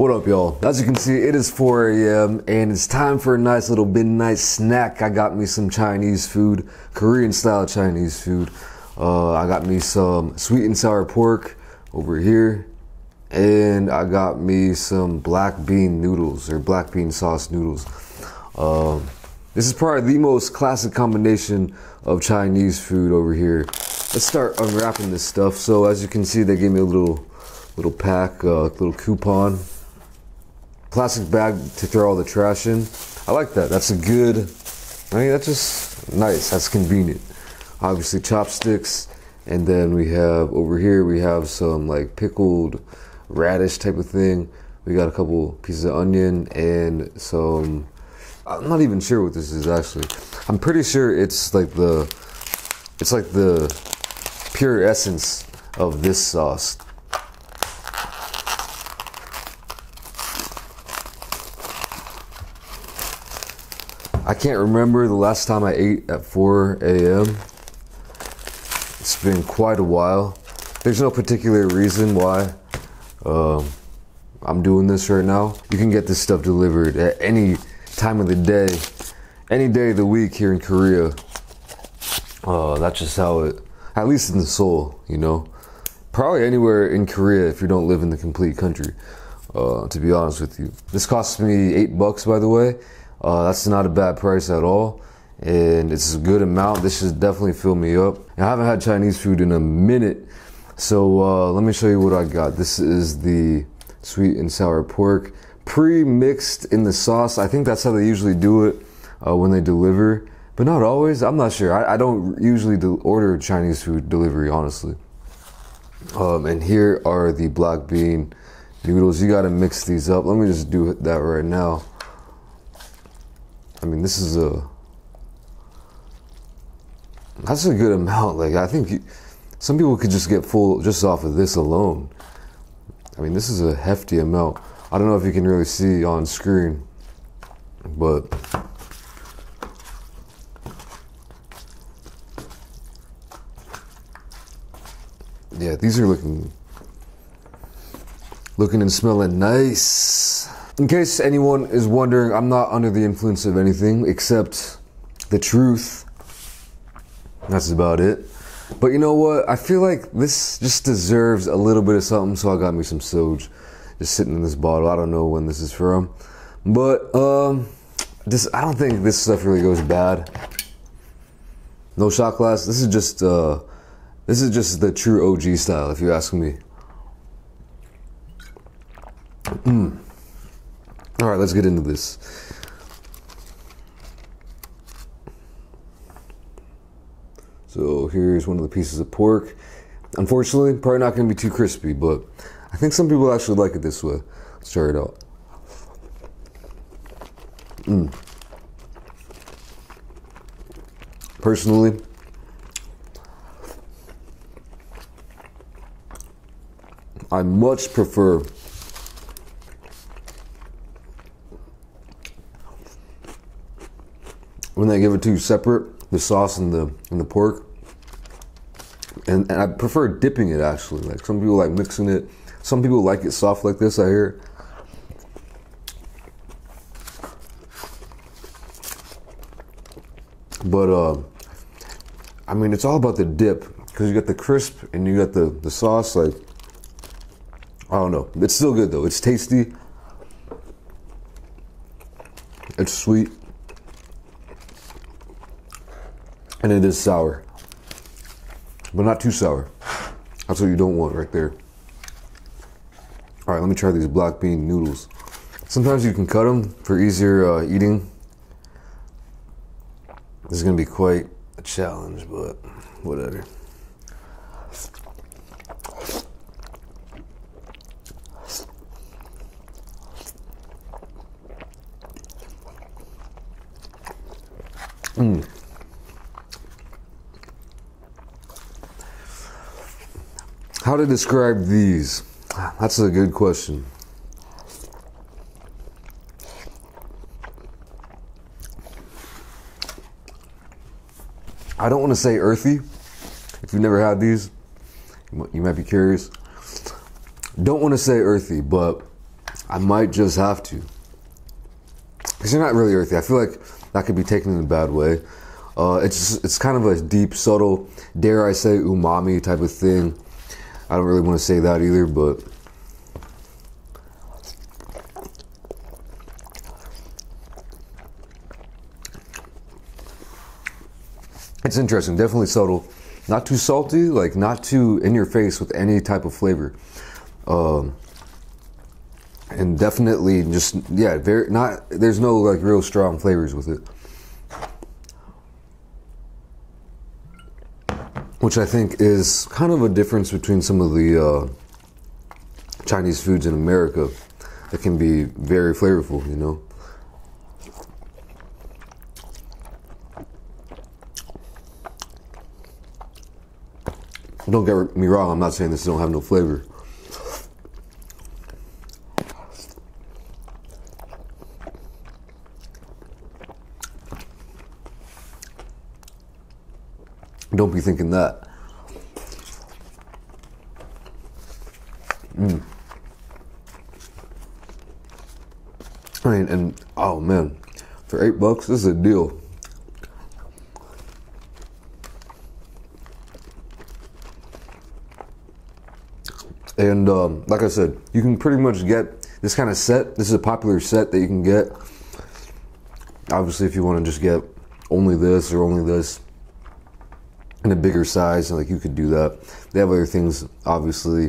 What up, y'all? As you can see, it is 4 a.m. and it's time for a nice little midnight snack. I got me some Chinese food, Korean-style Chinese food. I got me some sweet and sour pork over here, and I got me some black bean noodles or black bean sauce noodles. This is probably the most classic combination of Chinese food over here. Let's start unwrapping this stuff. So as you can see, they gave me a little pack, little coupon. Plastic bag to throw all the trash in. I like that. That's a good, I mean, that's just nice. That's convenient. Obviously chopsticks. And then we have over here, we have some like pickled radish type of thing. We got a couple pieces of onion and some, I'm not even sure what this is actually. I'm pretty sure it's like the pure essence of this sauce. I can't remember the last time I ate at 4 a.m. It's been quite a while. There's no particular reason why I'm doing this right now. You can get this stuff delivered at any time of the day, any day of the week here in Korea. That's just how it, at least in Seoul, you know. Probably anywhere in Korea if you don't live in the complete country, to be honest with you. This cost me $8, by the way. That's not a bad price at all, and it's a good amount. This should definitely fill me up. I haven't had Chinese food in a minute, so let me show you what I got. This is the sweet and sour pork, pre-mixed in the sauce. I think that's how they usually do it when they deliver, but not always. I'm not sure. I don't usually order Chinese food delivery, honestly. And here are the black bean noodles. You gotta mix these up. Let me just do that right now. I mean, this is that's a good amount. Like, I think some people could just get full just off of this alone. I mean, this is a hefty amount. I don't know if you can really see on screen, but yeah, these are looking and smelling nice. In case anyone is wondering, I'm not under the influence of anything except the truth. That's about it. But you know what? I feel like this just deserves a little bit of something, so I got me some soju just sitting in this bottle. I don't know when this is from, but I don't think this stuff really goes bad. No shot glass. This is just the true OG style, if you ask me. All right, let's get into this. So here's one of the pieces of pork. Unfortunately, probably not gonna be too crispy, but I think some people actually like it this way. Let's try it out. Personally, I much prefer when they give it to you separate, the sauce and the pork, and I prefer dipping it actually. Like, some people like mixing it, some people like it soft like this, I hear. But I mean, it's all about the dip, because you got the crisp and you got the sauce. Like, I don't know, it's still good though. It's tasty, it's sweet, and it is sour, but not too sour. That's what you don't want right there. All right, let me try these black bean noodles. Sometimes you can cut them for easier eating. This is gonna be quite a challenge, but whatever. How to describe these? That's a good question. I don't want to say earthy. If you've never had these, you might be curious. Don't want to say earthy, but I might just have to. Because you're not really earthy. I feel like that could be taken in a bad way. It's kind of a deep, subtle, dare I say, umami type of thing. I don't really want to say that either, but... it's interesting, definitely subtle. Not too salty, like not too in your face with any type of flavor. And definitely just, yeah, very not, there's no like real strong flavors with it. Which I think is kind of a difference between some of the Chinese foods in America that can be very flavorful, you know? Don't get me wrong, I'm not saying this don't have no flavor. Don't be thinking that. I mean, and oh man, for $8, this is a deal. And like I said, you can pretty much get this kind of set. This is a popular set that you can get. Obviously, if you want to just get only this or only this in a bigger size, like you could do that. They have other things, obviously,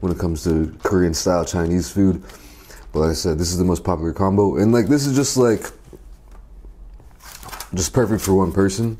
when it comes to Korean style Chinese food. But like I said, this is the most popular combo. And like this is just like, just perfect for one person.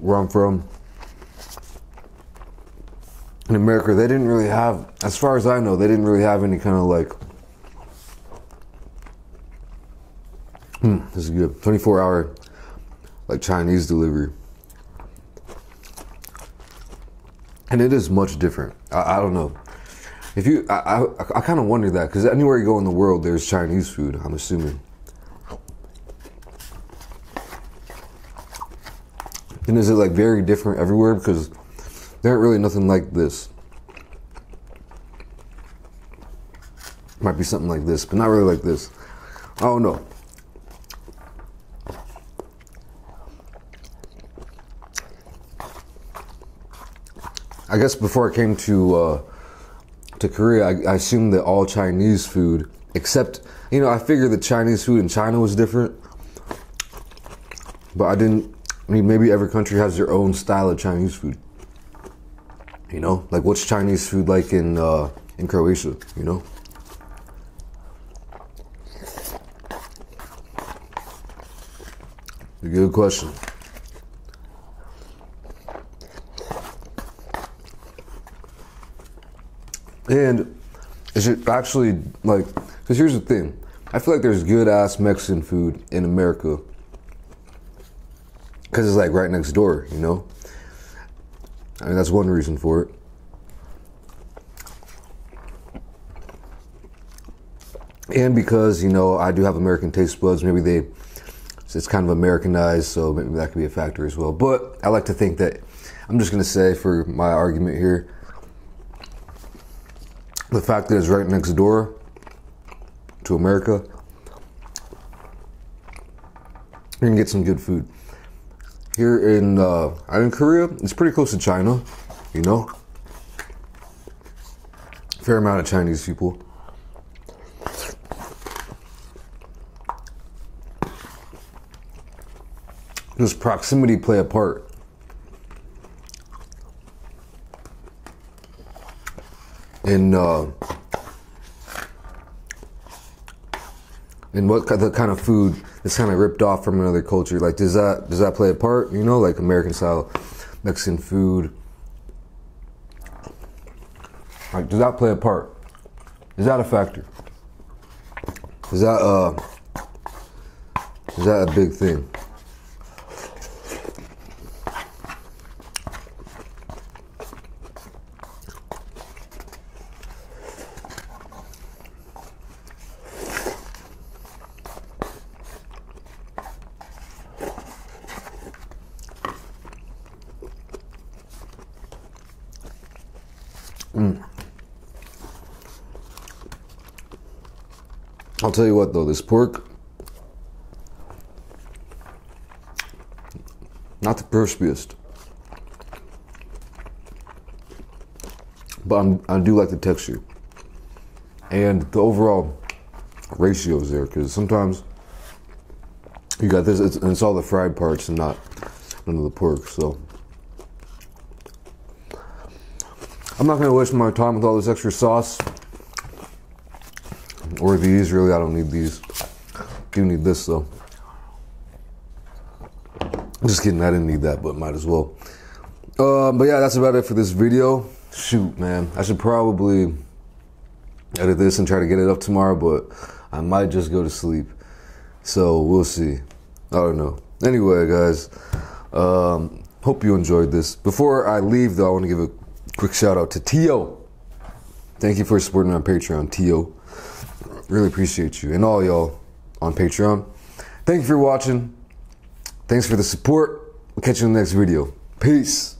Where I'm from, in America, they didn't really have, as far as I know, they didn't really have any kind of like, this is good, 24-hour like Chinese delivery. And it is much different. I don't know. If you, I kind of wonder that, because anywhere you go in the world, there's Chinese food, I'm assuming. And is it like very different everywhere? Because there ain't really nothing like this. Might be something like this, but not really like this. I don't know. I guess before I came to Korea, I assumed that all Chinese food, except, you know, I figured that Chinese food in China was different, but I didn't. I mean, maybe every country has their own style of Chinese food, you know? Like, what's Chinese food like in Croatia, you know? A good question. And is it actually, like, because here's the thing. I feel like there's good-ass Mexican food in America, because it's like right next door, you know? I mean, that's one reason for it. And because, you know, I do have American taste buds, maybe they, it's kind of Americanized, so maybe that could be a factor as well. But I like to think that, I'm just gonna say for my argument here, the fact that it's right next door to America, you can get some good food. Here in Korea, it's pretty close to China, you know? Fair amount of Chinese people. Does proximity play a part? And what kind of food is kind of ripped off from another culture? Like, does that play a part? You know, like American style Mexican food. Like, does that play a part? Is that a factor? Is that a big thing? I'll tell you what though, this pork, not the crispiest, but I do like the texture and the overall ratios there, because sometimes you got this, it's all the fried parts and not none of the pork. So I'm not going to waste my time with all this extra sauce. Or these, really, I don't need these. I do need this though. I'm just kidding, I didn't need that, but might as well. But yeah, that's about it for this video. Shoot, man, I should probably edit this and try to get it up tomorrow, but I might just go to sleep. So we'll see. I don't know. Anyway, guys, hope you enjoyed this. Before I leave though, I want to give a quick shout out to Teo. Thank you for supporting me on Patreon, Teo. Really appreciate you and all y'all on Patreon. Thank you for watching. Thanks for the support. We'll catch you in the next video. Peace.